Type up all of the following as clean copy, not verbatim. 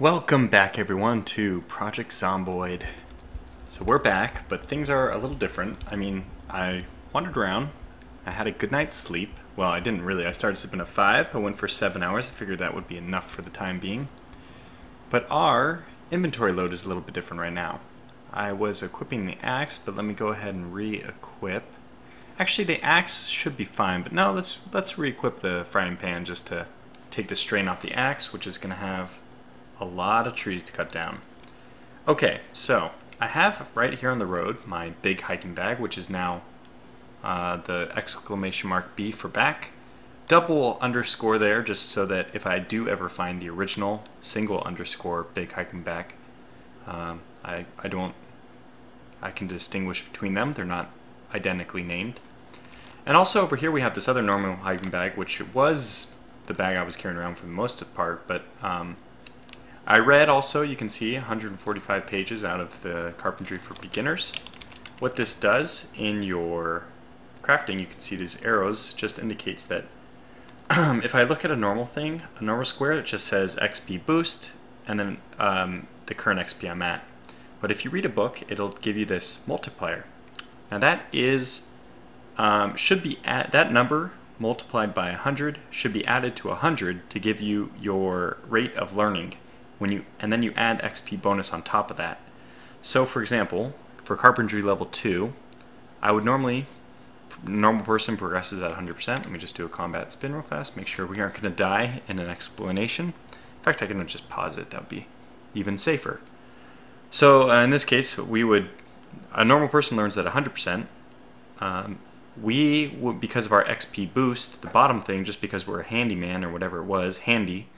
Welcome back everyone to Project Zomboid. So we're back, but things are a little different. I mean, I wandered around, I had a good night's sleep. Well, I didn't really, I started sleeping at 5, I went for 7 hours, I figured that would be enough for the time being. But our inventory load is a little bit different right now. I was equipping the axe, but let me go ahead and re-equip. Actually, the axe should be fine, but no, let's re-equip the frying pan just to take the strain off the axe, which is going to have a lot of trees to cut down. Okay, so I have right here on the road my big hiking bag, which is now the exclamation mark B for back, double underscore there, just so that if I do ever find the original single underscore big hiking bag, I can distinguish between them. They're not identically named. And also over here we have this other normal hiking bag, which was the bag I was carrying around for the most part, but I read also, you can see, 145 pages out of the Carpentry for Beginners. What this does in your crafting, you can see these arrows, just indicates that if I look at a normal thing, a normal square, it just says XP boost, and then the current XP I'm at. But if you read a book, it'll give you this multiplier. Now that is, should be at, that number multiplied by 100 should be added to 100 to give you your rate of learning. And then you add XP bonus on top of that. So for example, for carpentry level 2, I would normally, normal person progresses at 100%. Let me just do a combat spin real fast, make sure we aren't going to die in an explanation. In fact, I can just pause it, that would be even safer. So in this case, a normal person learns at 100%. Because of our XP boost, the bottom thing, just because we're a handyman or whatever it was, handy,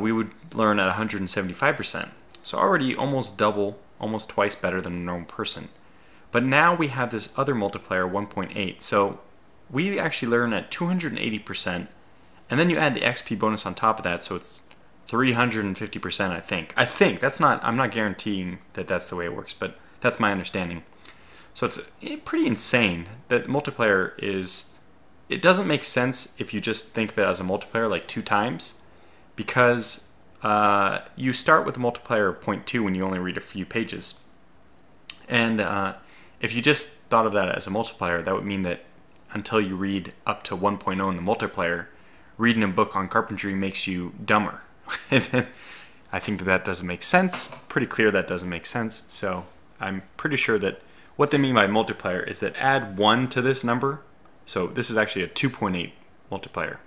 we would learn at 175%. So already almost double, almost twice better than a normal person. But now we have this other multiplier, 1.8. So we actually learn at 280%, and then you add the XP bonus on top of that, so it's 350%, I think. That's not, I'm not guaranteeing that that's the way it works, but that's my understanding. So it's pretty insane. That multiplier is, it doesn't make sense if you just think of it as a multiplier, like 2 times. Because you start with a multiplier of 0.2 when you only read a few pages. And if you just thought of that as a multiplier, that would mean that until you read up to 1.0 in the multiplier, reading a book on carpentry makes you dumber. I think that doesn't make sense. Pretty clear that doesn't make sense. So I'm pretty sure that what they mean by multiplier is that add 1 to this number. So this is actually a 2.8 multiplier.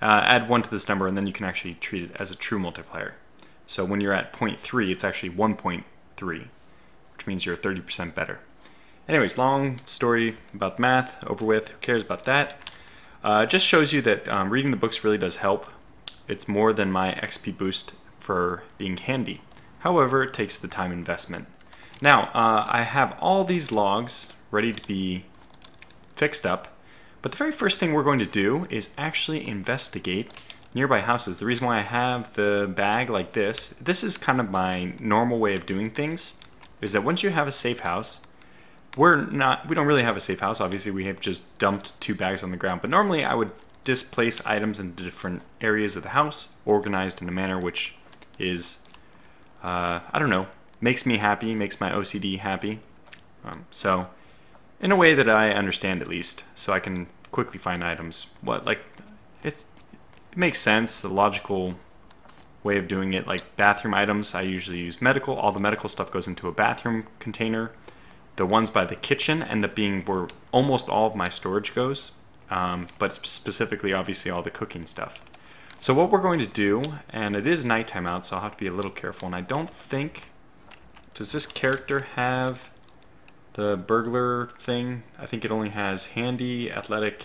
Add 1 to this number, and then you can actually treat it as a true multiplier. So when you're at 0.3, it's actually 1.3, which means you're 30% better. Anyways, long story about math, over with, who cares about that? It just shows you that reading the books really does help. It's more than my XP boost for being handy. However, it takes the time investment. Now, I have all these logs ready to be fixed up. But the very first thing we're going to do is actually investigate nearby houses. The reason why I have the bag like this, this is kind of my normal way of doing things, is that once you have a safe house, we don't really have a safe house, obviously we have just dumped 2 bags on the ground, but normally I would displace items into different areas of the house, organized in a manner which is, I don't know, makes me happy, makes my OCD happy. So in a way that I understand at least, so I can quickly find items. It makes sense, the logical way of doing it, like bathroom items, I usually use medical, all the medical stuff goes into a bathroom container. The ones by the kitchen end up being where almost all of my storage goes, but specifically obviously all the cooking stuff. So what we're going to do, and it is nighttime out, so I'll have to be a little careful, and I don't think, does this character have the burglar thing? I think it only has handy, athletic,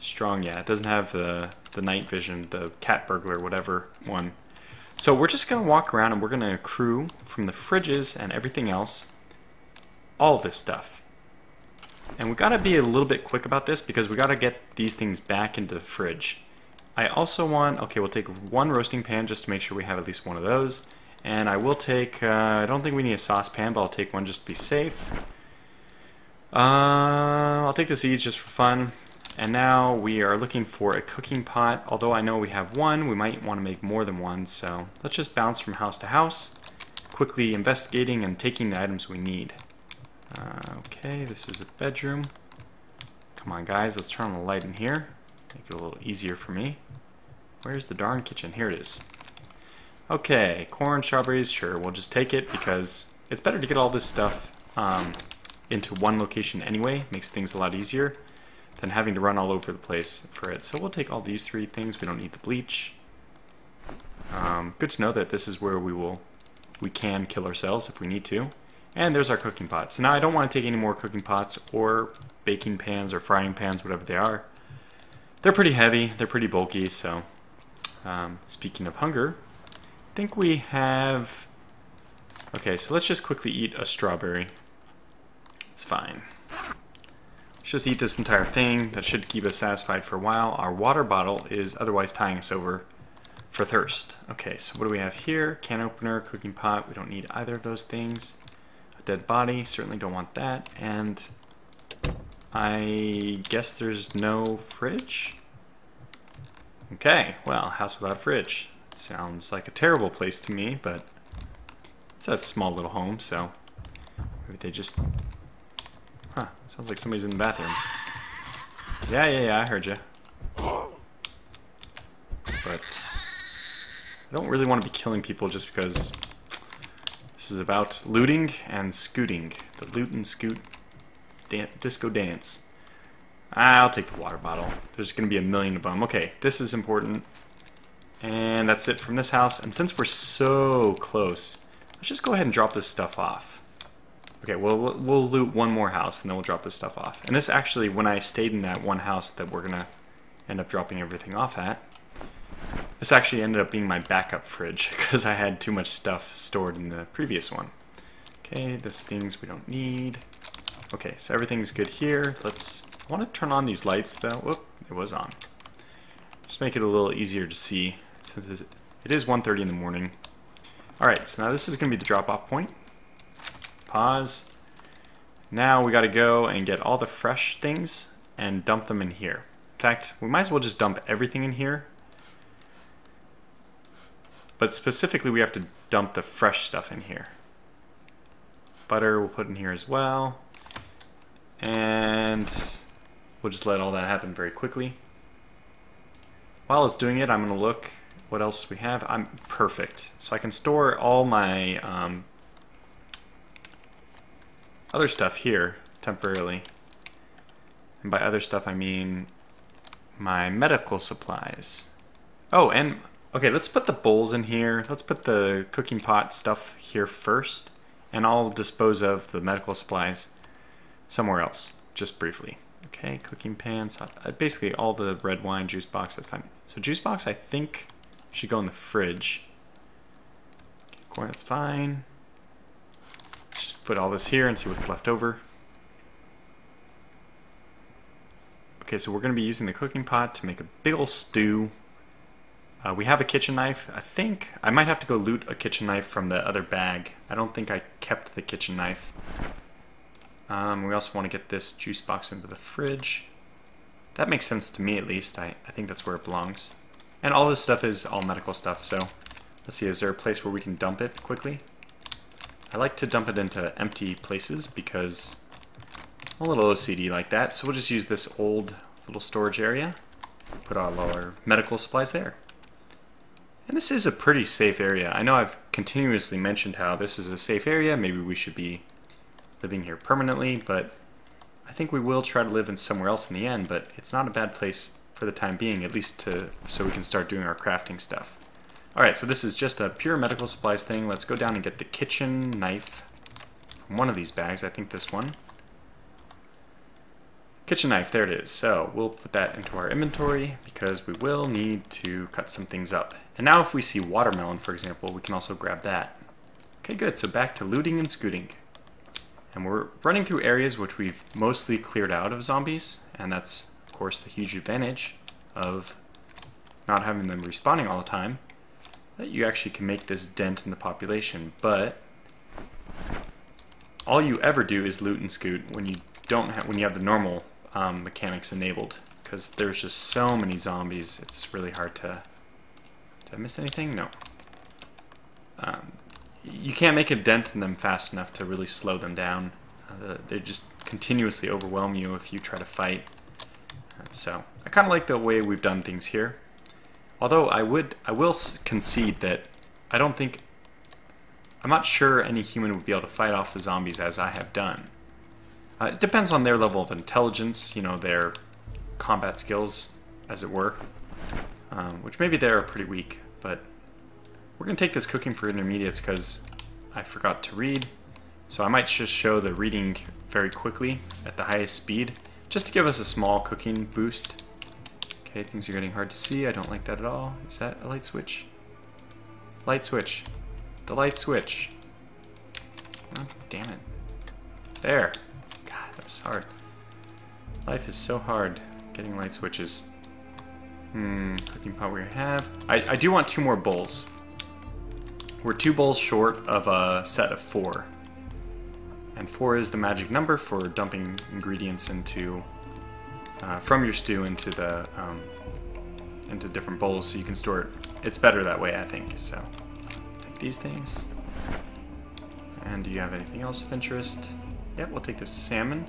strong. Yeah, it doesn't have the night vision, the cat burglar, whatever one. So we're just gonna walk around and we're gonna accrue from the fridges and everything else, all this stuff. And we gotta be a little bit quick about this because we gotta get these things back into the fridge. I also want, okay, we'll take 1 roasting pan just to make sure we have at least 1 of those. And I will take, I don't think we need a saucepan, but I'll take 1 just to be safe. I'll take the seeds just for fun. And now we are looking for a cooking pot. Although I know we have one, we might want to make more than one. So let's just bounce from house to house, quickly investigating and taking the items we need. Okay, this is a bedroom. Come on, guys, let's turn on the light in here. Make it a little easier for me. Where's the darn kitchen? Here it is. Okay, corn, strawberries, sure, we'll just take it because it's better to get all this stuff into one location anyway. Makes things a lot easier than having to run all over the place for it. So we'll take all these three things. We don't need the bleach. Good to know that this is where we can kill ourselves if we need to. And there's our cooking pot. So now I don't want to take any more cooking pots or baking pans or frying pans, whatever they are. They're pretty heavy, they're pretty bulky, so speaking of hunger, I think we have... Okay, so let's just quickly eat a strawberry. It's fine. Let's just eat this entire thing. That should keep us satisfied for a while. Our water bottle is otherwise tying us over for thirst. Okay, so what do we have here? Can opener, cooking pot. We don't need either of those things. A dead body, certainly don't want that. And I guess there's no fridge? Okay, well, house without a fridge. Sounds like a terrible place to me, but it's a small little home, so maybe they just... Huh, sounds like somebody's in the bathroom. Yeah, I heard you. But I don't really want to be killing people just because this is about looting and scooting. The loot and scoot disco dance. I'll take the water bottle. There's going to be a million of them. Okay, this is important. And that's it from this house. And since we're so close, let's just go ahead and drop this stuff off. Okay, we'll loot one more house, and then we'll drop this stuff off. And this actually, when I stayed in that one house that we're going to end up dropping everything off at, this actually ended up being my backup fridge, because I had too much stuff stored in the previous one. Okay, these things we don't need. Okay, so everything's good here. I want to turn on these lights, though. Whoop, it was on. Just make it a little easier to see. Since it is 1:30 in the morning. Alright, so now this is going to be the drop-off point. Pause. Now we got to go and get all the fresh things and dump them in here. In fact, we might as well just dump everything in here. But specifically, we have to dump the fresh stuff in here. Butter we'll put in here as well. And we'll just let all that happen very quickly. While it's doing it, I'm going to look what else we have. I'm perfect. So I can store all my other stuff here temporarily. And by other stuff, I mean my medical supplies. Oh, and okay, let's put the bowls in here. Let's put the cooking pot stuff here first. And I'll dispose of the medical supplies somewhere else, just briefly. Okay, cooking pans, basically all the red wine, juice box, that's fine. So juice box, I think, should go in the fridge. Okay, corn, that's fine. Let's just put all this here and see what's left over. Okay, so we're going to be using the cooking pot to make a big ol' stew. We have a kitchen knife, I think. I might have to go loot a kitchen knife from the other bag. I don't think I kept the kitchen knife. We also want to get this juice box into the fridge. That makes sense to me, at least. I think that's where it belongs. And all this stuff is all medical stuff, so let's see, is there a place where we can dump it quickly? I like to dump it into empty places because I'm a little OCD like that, so we'll just use this old little storage area, put all our medical supplies there. And this is a pretty safe area. I know I've continuously mentioned how this is a safe area, maybe we should be living here permanently, but I think we will try to live in somewhere else in the end, but it's not a bad place for the time being, at least so we can start doing our crafting stuff. Alright, so this is just a pure medical supplies thing. Let's go down and get the kitchen knife from one of these bags, I think this one. Kitchen knife, there it is. So we'll put that into our inventory because we will need to cut some things up. And now if we see watermelon, for example, we can also grab that. Okay, good, so back to looting and scooting. And we're running through areas which we've mostly cleared out of zombies, and that's, of course, the huge advantage of not having them respawning all the time, that you actually can make this dent in the population. But all you ever do is loot and scoot when you have the normal mechanics enabled. because there's just so many zombies, it's really hard to... Did I miss anything? No. You can't make a dent in them fast enough to really slow them down. They just continuously overwhelm you if you try to fight. So I kind of like the way we've done things here. Although I will concede that I don't think... I'm not sure any human would be able to fight off the zombies as I have done. It depends on their level of intelligence, you know, their combat skills, as it were. Which maybe they're pretty weak, but... We're going to take this cooking for intermediates because I forgot to read. So I might just show the reading very quickly at the highest speed, just to give us a small cooking boost. Okay, things are getting hard to see. I don't like that at all. Is that a light switch? Light switch. The light switch. Oh, damn it. There. God, that was hard. Life is so hard getting light switches. Cooking pot we have. I do want 2 more bowls. We're 2 bowls short of a set of 4. And 4 is the magic number for dumping ingredients into from your stew into the into different bowls, so you can store it. It's better that way, I think. So, take these things. And do you have anything else of interest? Yep, we'll take the salmon.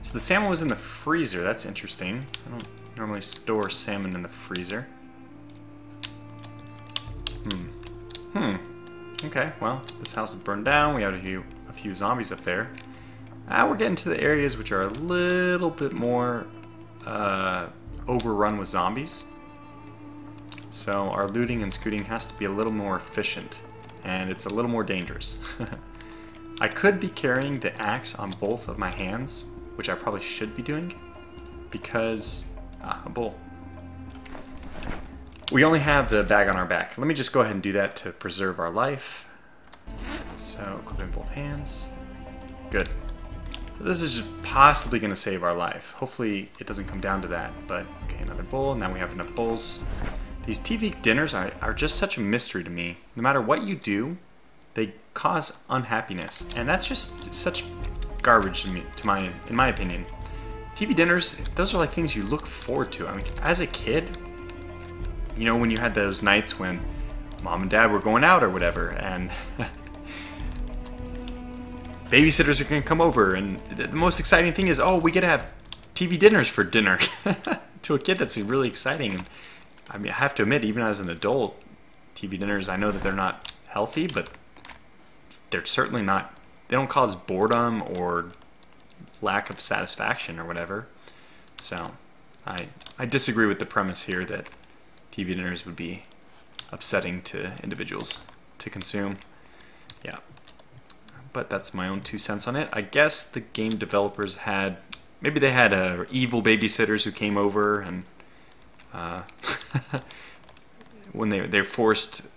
So the salmon was in the freezer. That's interesting. I don't normally store salmon in the freezer. Okay, well, this house is burned down. We have a few zombies up there. We're getting to the areas which are a little bit more overrun with zombies. So our looting and scooting has to be a little more efficient, and it's a little more dangerous. I could be carrying the axe on both of my hands, which I probably should be doing, because... a bull. We only have the bag on our back. Let me just go ahead and do that to preserve our life. So, equip in both hands. Good. So this is just possibly going to save our life. Hopefully it doesn't come down to that, but... Okay, another bowl, and now we have enough bowls. These TV dinners are just such a mystery to me. No matter what you do, they cause unhappiness. And that's just such garbage to me, in my opinion. TV dinners, those are like things you look forward to. I mean, as a kid... You know, when you had those nights when mom and dad were going out or whatever, and babysitters are going to come over, and the most exciting thing is, oh, we get to have TV dinners for dinner. To a kid, that's really exciting. I mean, I have to admit, even as an adult, TV dinners, I know that they're not healthy, but they're certainly not, they don't cause boredom or lack of satisfaction or whatever. So I disagree with the premise here that TV dinners would be upsetting to individuals to consume. Yeah, but that's my own 2 cents on it. I guess the game developers had, maybe they had evil babysitters who came over, and when they forced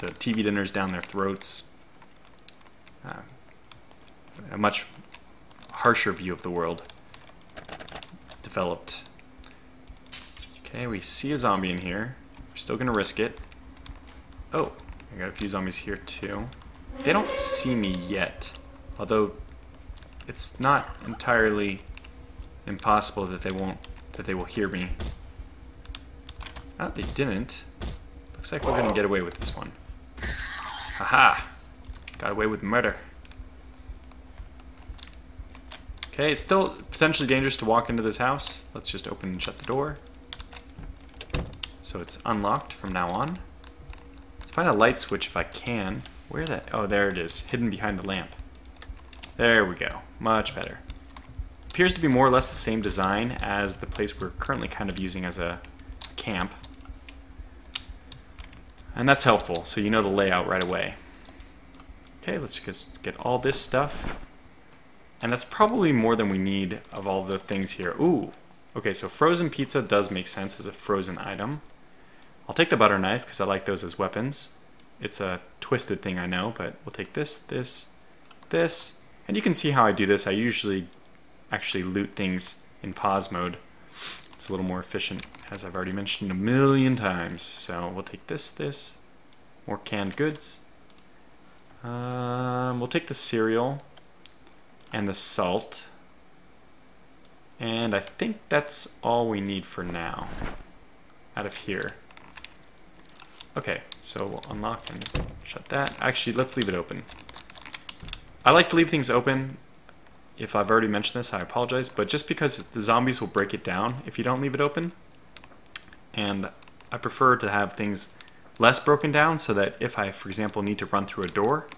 the TV dinners down their throats, a much harsher view of the world developed. Okay, we see a zombie in here. We're still gonna risk it. Oh, I got a few zombies here too. They don't see me yet, although it's not entirely impossible that they will hear me. Ah, they didn't. Looks like we're gonna get away with this one. Aha! Got away with murder. Okay, it's still potentially dangerous to walk into this house. Let's just open and shut the door. So it's unlocked from now on. Let's find a light switch if I can. Where that? Oh, there it is, hidden behind the lamp. There we go, much better. Appears to be more or less the same design as the place we're currently kind of using as a camp. And that's helpful, so you know the layout right away. Okay, let's just get all this stuff. And that's probably more than we need of all the things here. Ooh, okay, so frozen pizza does make sense as a frozen item. I'll take the butter knife because I like those as weapons. It's a twisted thing, I know, but we'll take this, this, this. And you can see how I do this. I usually actually loot things in pause mode. It's a little more efficient, as I've already mentioned a million times. So we'll take this, this, more canned goods. We'll take the cereal and the salt. And I think that's all we need for now out of here. Okay, so we'll unlock and shut that. Actually, let's leave it open. I like to leave things open. If I've already mentioned this, I apologize, but just because the zombies will break it down if you don't leave it open. And I prefer to have things less broken down so that if I, for example, need to run through a door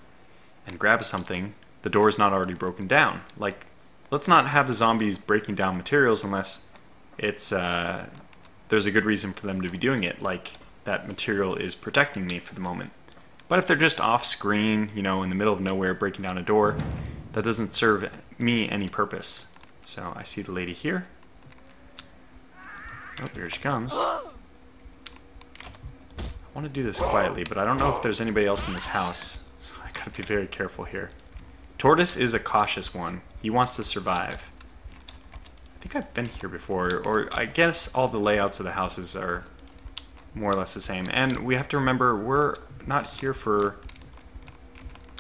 and grab something, the door is not already broken down. Like, let's not have the zombies breaking down materials unless it's there's a good reason for them to be doing it, like that material is protecting me for the moment. But if they're just off screen, you know, in the middle of nowhere breaking down a door, that doesn't serve me any purpose. So I see the lady here. Oh, here she comes. I want to do this quietly, but I don't know if there's anybody else in this house, so I gotta be very careful here. Tortoise is a cautious one. He wants to survive. I think I've been here before, or I guess all the layouts of the houses are more or less the same. And we have to remember we're not here for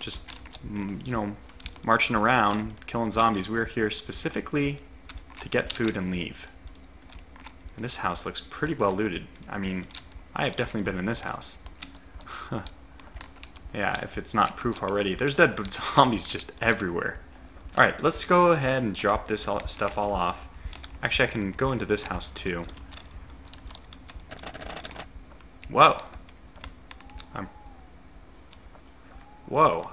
just, you know, marching around, killing zombies. We're here specifically to get food and leave. And this house looks pretty well looted. I mean, I have definitely been in this house. Yeah, if it's not proof already. There's dead zombies just everywhere. Alright, let's go ahead and drop this stuff all off. Actually, I can go into this house too. Whoa. Whoa,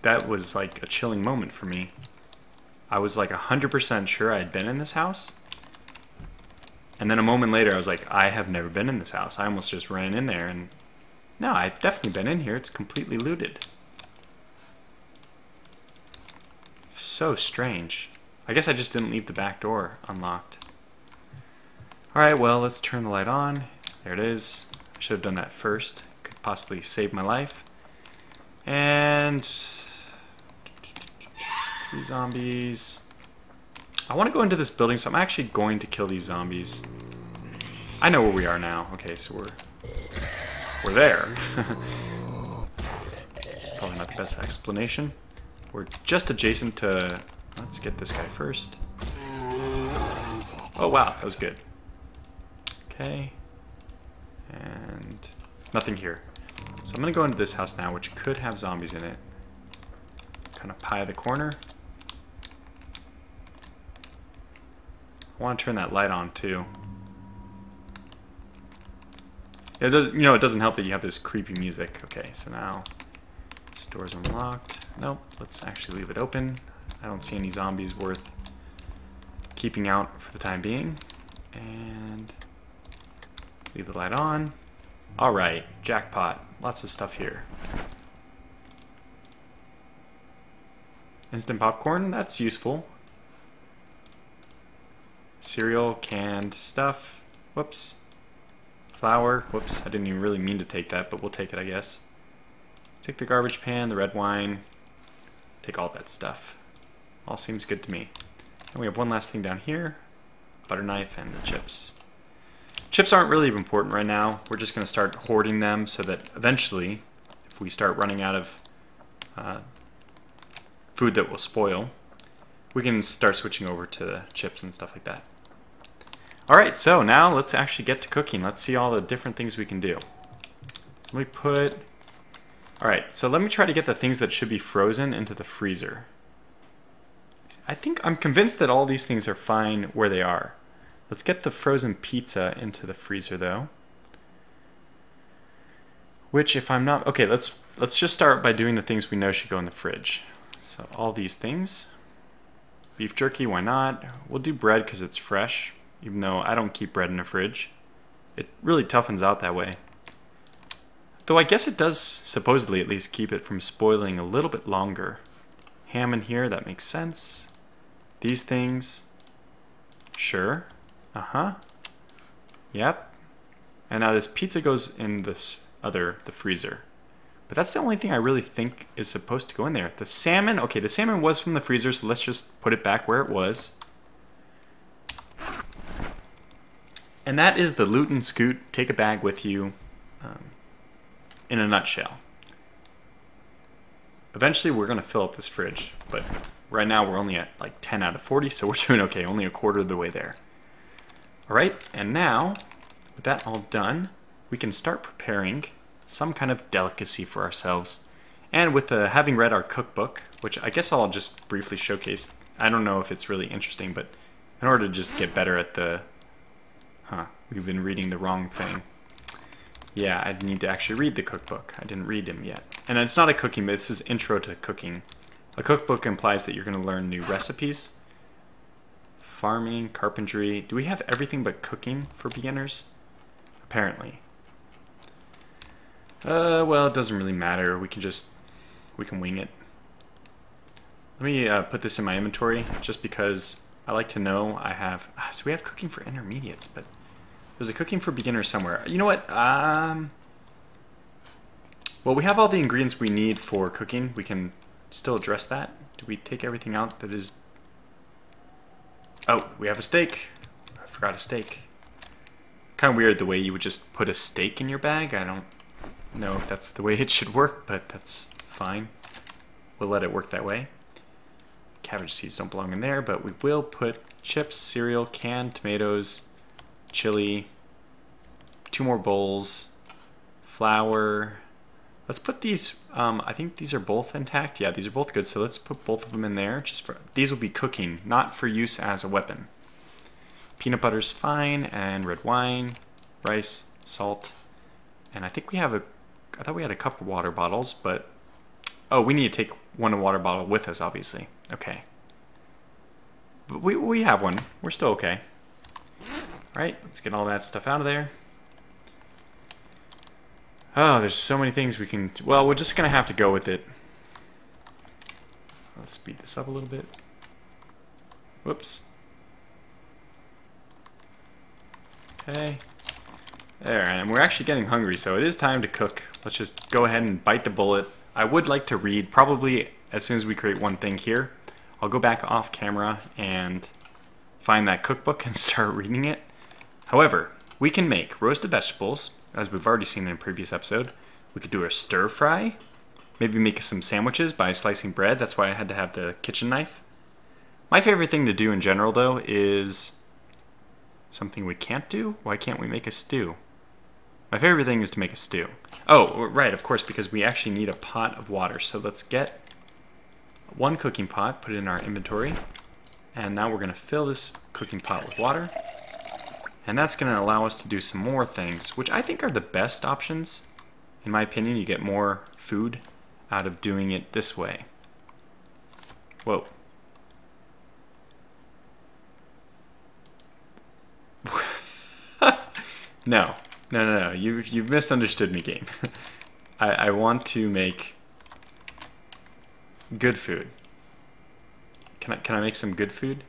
that was like a chilling moment for me. I was like 100% sure I had been in this house. And then a moment later, I was like, I have never been in this house. I almost just ran in there and... No, I've definitely been in here. It's completely looted. So strange. I guess I just didn't leave the back door unlocked. Alright, well, let's turn the light on. There it is. I should have done that first. Could possibly save my life. And... 3 zombies. I want to go into this building, so I'm actually going to kill these zombies. I know where we are now. Okay, so we're there. That's probably not the best explanation. We're just adjacent to... Let's get this guy first. Oh wow, that was good. Okay. And nothing here. So I'm gonna go into this house now, which could have zombies in it. Kind of pie the corner. I want to turn that light on too. It does, you know, it doesn't help that you have this creepy music. Okay, so now this door's unlocked. Nope, let's actually leave it open. I don't see any zombies worth keeping out for the time being. And leave the light on. Alright, jackpot. Lots of stuff here. Instant popcorn, that's useful. Cereal, canned stuff. Whoops. Flour. Whoops, I didn't even really mean to take that, but we'll take it, I guess. Take the garbage pan, the red wine. Take all that stuff. All seems good to me. And we have one last thing down here. Butter knife and the chips. Chips aren't really important right now. We're just going to start hoarding them so that eventually, if we start running out of food that will spoil, we can start switching over to chips and stuff like that. Alright, so now let's actually get to cooking. Let's see all the different things we can do. So let me put... Alright, so let me try to get the things that should be frozen into the freezer. I think I'm convinced that all these things are fine where they are. Let's get the frozen pizza into the freezer though. Which if I'm not... Okay, let's just start by doing the things we know should go in the fridge. So all these things. Beef jerky, why not? We'll do bread because it's fresh. Even though I don't keep bread in the fridge. It really toughens out that way. Though I guess it does, supposedly at least, keep it from spoiling a little bit longer. Ham in here, that makes sense. These things. Sure. Uh-huh. Yep. And now this pizza goes in this other, the freezer. But that's the only thing I really think is supposed to go in there. The salmon, okay, the salmon was from the freezer, so let's just put it back where it was. And that is the loot and scoot, take a bag with you, in a nutshell. Eventually we're going to fill up this fridge, but Right now we're only at like 10 out of 40, so we're doing okay, only a quarter of the way there. All right, and now with that all done, we can start preparing some kind of delicacy for ourselves. And with having read our cookbook, which I guess I'll just briefly showcase, I don't know if it's really interesting, but in order to just get better at the, we've been reading the wrong thing. Yeah, I'd need to actually read the cookbook. I didn't read him yet. And it's not a cooking, but this is intro to cooking. A cookbook implies that you're gonna learn new recipes, farming, carpentry. Do we have everything but cooking for beginners? Apparently. Well, it doesn't really matter. We can wing it. Let me put this in my inventory just because I like to know I have, so we have cooking for intermediates, but there's a cooking for beginners somewhere. You know what? Well, we have all the ingredients we need for cooking. We can still address that. Do we take everything out that is... Oh, we have a steak. I forgot a steak. Kind of weird the way you would just put a steak in your bag. I don't know if that's the way it should work, but that's fine. We'll let it work that way. Cabbage seeds don't belong in there, but we will put chips, cereal, canned tomatoes, chili, 2 more bowls, flour. Let's put these, I think these are both intact. Yeah, these are both good, so let's put both of them in there. Just for these will be cooking, not for use as a weapon. Peanut butter's fine, and red wine, rice, salt, and I think we have a, I thought we had a couple water bottles, but, oh, we need to take one water bottle with us, obviously. Okay. But we have one. We're still okay. Alright, let's get all that stuff out of there. Oh, there's so many things we can... Well, we're just going to have to go with it. Let's speed this up a little bit. Whoops. Okay. There, and we're actually getting hungry, so it is time to cook. Let's just go ahead and bite the bullet. I would like to read, probably as soon as we create one thing here. I'll go back off camera and find that cookbook and start reading it. However, we can make roasted vegetables, as we've already seen in a previous episode. We could do a stir fry, maybe make some sandwiches by slicing bread. That's why I had to have the kitchen knife. My favorite thing to do in general, though, is something we can't do. Why can't we make a stew? My favorite thing is to make a stew. Oh, right, of course, because we actually need a pot of water. So let's get one cooking pot, put it in our inventory. And now we're gonna fill this cooking pot with water. And that's gonna allow us to do some more things, which I think are the best options. In my opinion, you get more food out of doing it this way. Whoa. No, you've misunderstood me, game. I want to make good food. Can I make some good food?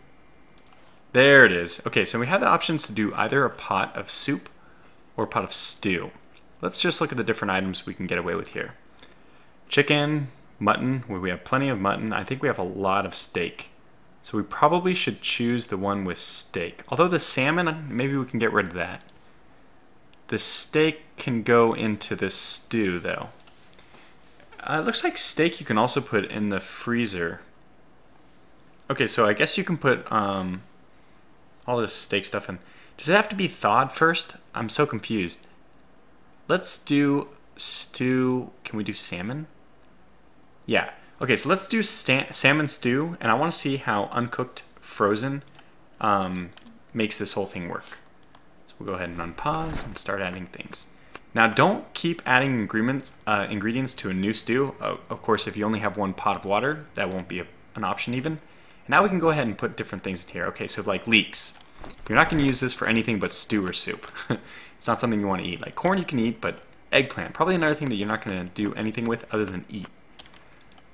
There it is. Okay, so we have the options to do either a pot of soup or a pot of stew. Let's just look at the different items we can get away with here. Chicken, mutton, where we have plenty of mutton. I think we have a lot of steak. So we probably should choose the one with steak. Although the salmon, maybe we can get rid of that. The steak can go into this stew, though. It looks like steak you can also put in the freezer. Okay, so I guess you can put all this steak stuff in. Does it have to be thawed first? I'm so confused. Let's do stew. Can we do salmon? Yeah. Okay, so let's do salmon stew, and I want to see how uncooked frozen makes this whole thing work. So we'll go ahead and unpause and start adding things. Now, don't keep adding ingredients to a new stew. Of course, if you only have one pot of water, that won't be an option even. Now we can go ahead and put different things in here. Okay, so like leeks. You're not gonna use this for anything but stew or soup. It's not something you wanna eat. Like corn you can eat, but eggplant, probably another thing that you're not gonna do anything with other than eat.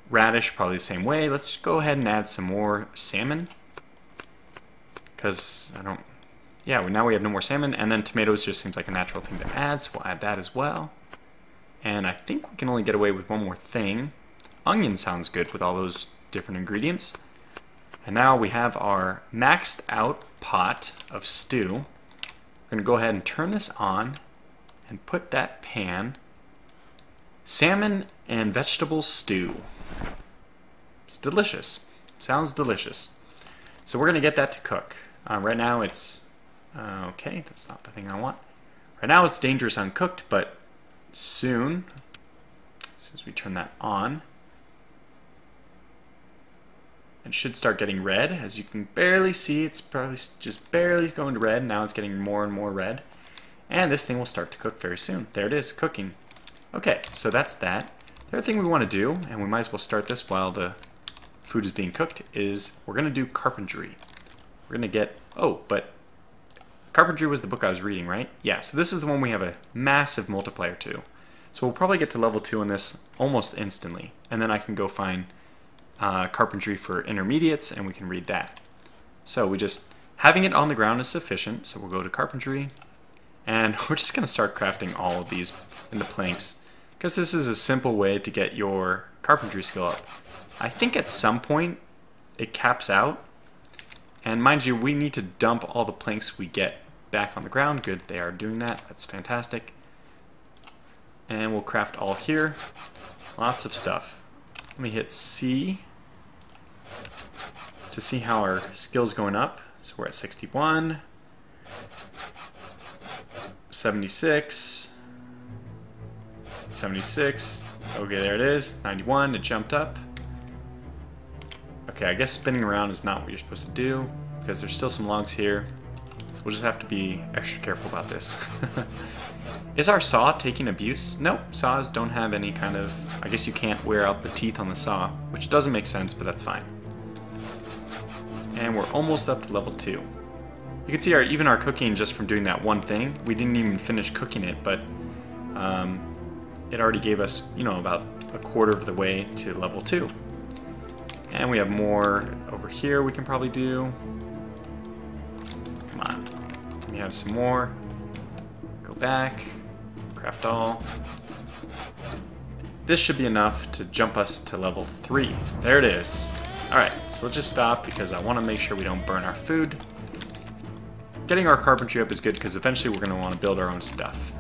Radish, probably the same way. Let's go ahead and add some more salmon. Cause I don't, yeah, well, now we have no more salmon, and then tomatoes just seems like a natural thing to add, so we'll add that as well. And I think we can only get away with one more thing. Onion sounds good with all those different ingredients. And now we have our maxed out pot of stew. We're gonna go ahead and turn this on and put that pan. Salmon and vegetable stew. It's delicious. Sounds delicious. So we're going to get that to cook. Right now it's... okay, that's not the thing I want. Right now it's dangerous uncooked, but soon, since we turn that on, it should start getting red. As you can barely see, it's probably just barely going to red. Now it's getting more and more red. And this thing will start to cook very soon. There it is, cooking. Okay, so that's that. The other thing we want to do, and we might as well start this while the food is being cooked, is we're going to do carpentry. We're going to get... oh, but carpentry was the book I was reading, right? Yeah, so this is the one we have a massive multiplier to. So we'll probably get to level 2 on this almost instantly. And then I can go find carpentry for intermediates, and we can read that. So we just... having it on the ground is sufficient, so we'll go to carpentry. And we're just going to start crafting all of these into planks, because this is a simple way to get your carpentry skill up. I think at some point it caps out. And mind you, we need to dump all the planks we get back on the ground. Good, they are doing that. That's fantastic. And we'll craft all here. Lots of stuff. Let me hit C to see how our skill's going up. So we're at 61. 76, 76, okay, there it is, 91, it jumped up. Okay, I guess spinning around is not what you're supposed to do, because there's still some logs here, so we'll just have to be extra careful about this. Is our saw taking abuse? Nope, saws don't have any kind of, I guess you can't wear out the teeth on the saw, which doesn't make sense, but that's fine. And we're almost up to level 2. You can see even our cooking just from doing that one thing. We didn't even finish cooking it, but it already gave us, you know, about a quarter of the way to level 2. And we have more over here we can probably do. Come on. We have some more. Go back. Craft all. This should be enough to jump us to level 3. There it is. Alright, so let's just stop because I want to make sure we don't burn our food. Getting our carpentry up is good because eventually we're going to want to build our own stuff.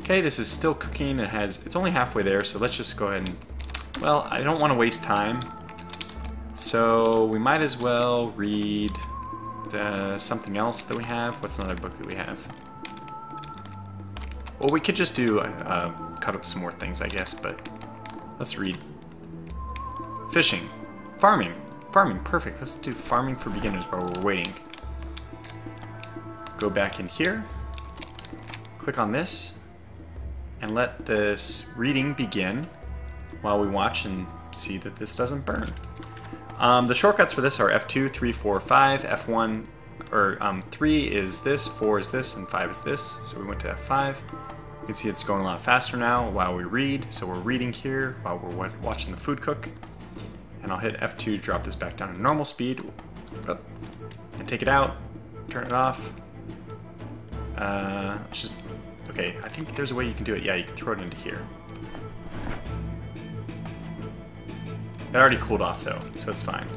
Okay, this is still cooking. It has, it's only halfway there, so let's just go ahead and... well, I don't want to waste time, so we might as well read something else that we have. What's another book that we have? Well, we could just do cut up some more things, I guess, but let's read. Fishing. Farming. Farming, perfect. Let's do farming for beginners while we're waiting. Go back in here, click on this, and let this reading begin while we watch and see that this doesn't burn. The shortcuts for this are F2, 3, 4, 5, F1, or 3 is this, 4 is this, and 5 is this. So we went to F5. You can see it's going a lot faster now while we read. So we're reading here while we're watching the food cook. And I'll hit F2 to drop this back down to normal speed. And take it out, turn it off. Okay, I think there's a way you can do it. Yeah, you can throw it into here. That already cooled off though, so it's fine.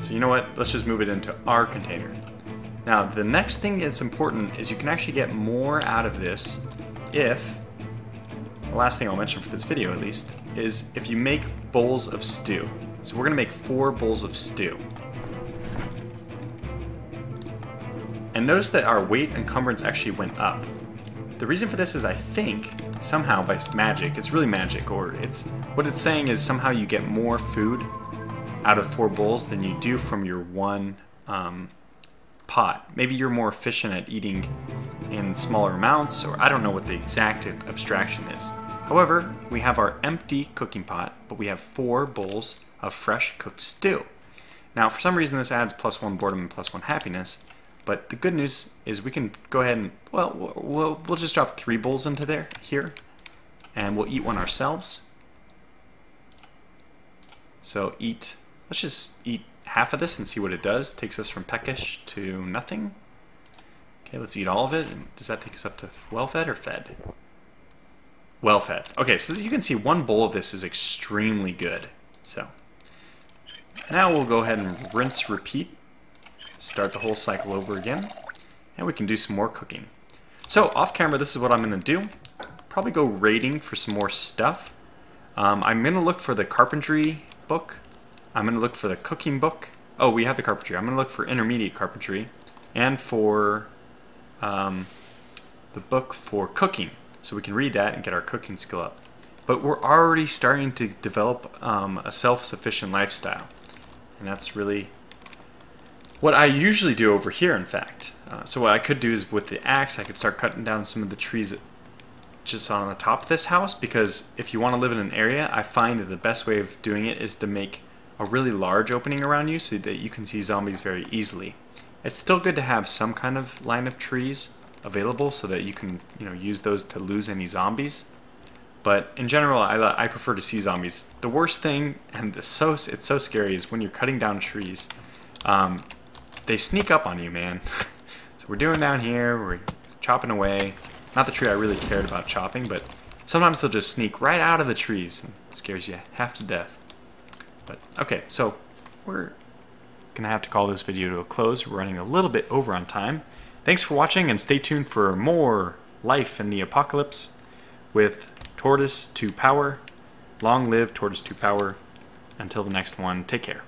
So you know what? Let's just move it into our container. Now, the next thing that's important is you can actually get more out of this if, the last thing I'll mention for this video at least, is if you make bowls of stew. So we're gonna make 4 bowls of stew. And notice that our weight encumbrance actually went up. The reason for this is I think, somehow by magic, it's really magic, or it's, what it's saying is somehow you get more food out of 4 bowls than you do from your one pot. Maybe you're more efficient at eating in smaller amounts, or I don't know what the exact abstraction is. However, we have our empty cooking pot, but we have 4 bowls of fresh cooked stew. Now, for some reason this adds +1 boredom and +1 happiness, but the good news is we can go ahead and, well, we'll just drop 3 bowls into there, here, and we'll eat one ourselves. So eat, let's just eat half of this and see what it does. Takes us from peckish to nothing. Okay, let's eat all of it. And does that take us up to well-fed or fed? Well-fed. Okay, so you can see one bowl of this is extremely good. So now we'll go ahead and rinse, repeat. Start the whole cycle over again, and we can do some more cooking. So off camera, this is what I'm going to do. Probably go raiding for some more stuff. I'm going to look for the carpentry book. I'm going to look for the cooking book. Oh, we have the carpentry. I'm going to look for intermediate carpentry and for the book for cooking. So we can read that and get our cooking skill up. But we're already starting to develop a self-sufficient lifestyle. And that's really what I usually do over here, in fact. So what I could do is with the axe, I could start cutting down some of the trees just on the top of this house, because if you want to live in an area, I find that the best way of doing it is to make a really large opening around you so that you can see zombies very easily. It's still good to have some kind of line of trees available so that you can, you know, use those to lose any zombies. But in general, I prefer to see zombies. The worst thing, and it's so scary, is when you're cutting down trees, they sneak up on you, man. So we're doing down here, we're chopping away. Not the tree I really cared about chopping, but sometimes they'll just sneak right out of the trees and it scares you half to death. But okay, so we're gonna have to call this video to a close. We're running a little bit over on time. Thanks for watching, and stay tuned for more Life in the Apocalypse with TortugaPower. Long live TortugaPower. Until the next one, take care.